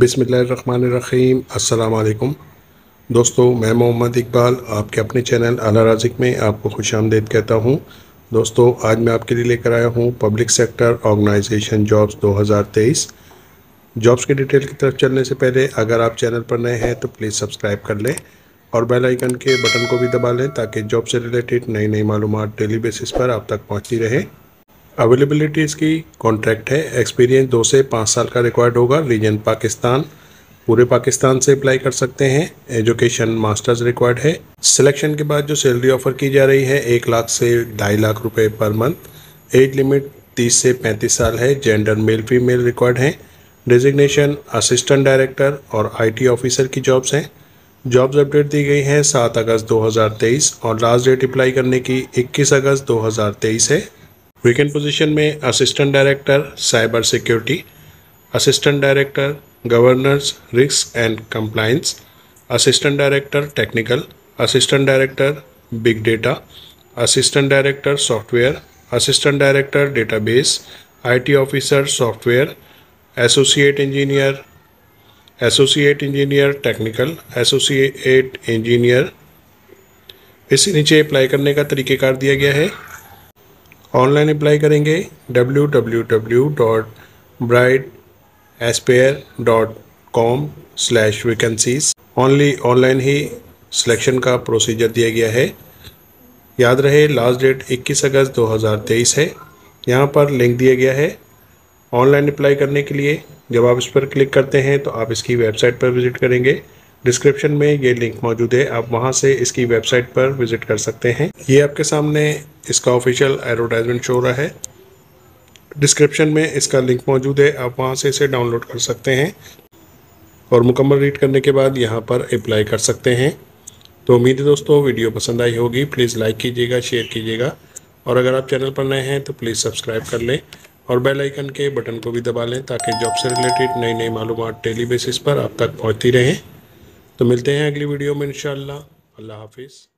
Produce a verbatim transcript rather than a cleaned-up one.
बिस्मिल्लाहिर्रहमानिर्रहीम। अस्सलाम वालेकुम दोस्तों, मैं मोहम्मद इकबाल आपके अपने चैनल अला राज़िक में आपको खुशामदीद कहता हूं। दोस्तों, आज मैं आपके लिए लेकर आया हूं पब्लिक सेक्टर ऑर्गेनाइजेशन जॉब्स दो हज़ार तेईस। जॉब्स की डिटेल की तरफ चलने से पहले अगर आप चैनल पर नए हैं तो प्लीज़ सब्सक्राइब कर लें और बेल आइकन के बटन को भी दबा लें ताकि जॉब से रिलेटेड नई नई मालूमात डेली बेसिस पर आप तक पहुँचती रहे। अवेलेबिलिटी इसकी कॉन्ट्रैक्ट है। एक्सपीरियंस दो से पाँच साल का रिक्वायर्ड होगा। रीजन पाकिस्तान, पूरे पाकिस्तान से अप्लाई कर सकते हैं। एजुकेशन मास्टर्स रिक्वायर्ड है। सिलेक्शन के बाद जो सैलरी ऑफर की जा रही है एक लाख से ढाई लाख रुपए पर मंथ। एज लिमिट तीस से पैंतीस साल है। जेंडर मेल फीमेल रिक्वायर्ड हैं। डेजिग्नेशन असिस्टेंट डायरेक्टर और आईटी ऑफिसर की जॉब्स हैं। जॉब्स अपडेट दी गई हैं सात अगस्त दो हज़ार तेईस और लास्ट डेट अप्लाई करने की इक्कीस अगस्त दो हज़ार तेईस है। वीकेंट पोजीशन में assistant director cyber security, assistant director governance risk and compliance, assistant director technical, assistant director big data, assistant director software, assistant director database, IT officer software, associate engineer, associate engineer technical, associate engineer. इससे नीचे apply करने का तरीक़ेकार दिया गया है। Online apply करेंगे W W W dot Bright Aspire dot com slash vacancies. Only online ही सिलेक्शन का प्रोसीजर दिया गया है। याद रहे लास्ट डेट इक्कीस अगस्त दो हज़ार तेईस है। यहाँ पर लिंक दिया गया है ऑनलाइन अप्लाई करने के लिए। जब आप इस पर क्लिक करते हैं तो आप इसकी वेबसाइट पर विज़िट करेंगे। डिस्क्रिप्शन में ये लिंक मौजूद है, आप वहाँ से इसकी वेबसाइट पर विज़िट कर सकते हैं। ये आपके सामने इसका ऑफिशियल एडवर्टाइजमेंट शो हो रहा है। डिस्क्रिप्शन में इसका लिंक मौजूद है, आप वहाँ से इसे डाउनलोड कर सकते हैं और मुकम्मल रीड करने के बाद यहाँ पर अप्लाई कर सकते हैं। तो उम्मीद है दोस्तों वीडियो पसंद आई होगी। प्लीज़ लाइक कीजिएगा, शेयर कीजिएगा और अगर आप चैनल पर नए हैं तो प्लीज़ सब्सक्राइब कर लें और बेल आइकन के बटन को भी दबा लें ताकि जॉब से रिलेटेड नई नई मालूमात डेली बेसिस पर आप तक पहुँचती रहें। तो मिलते हैं अगली वीडियो में इंशाअल्लाह। अल्लाह हाफिज़।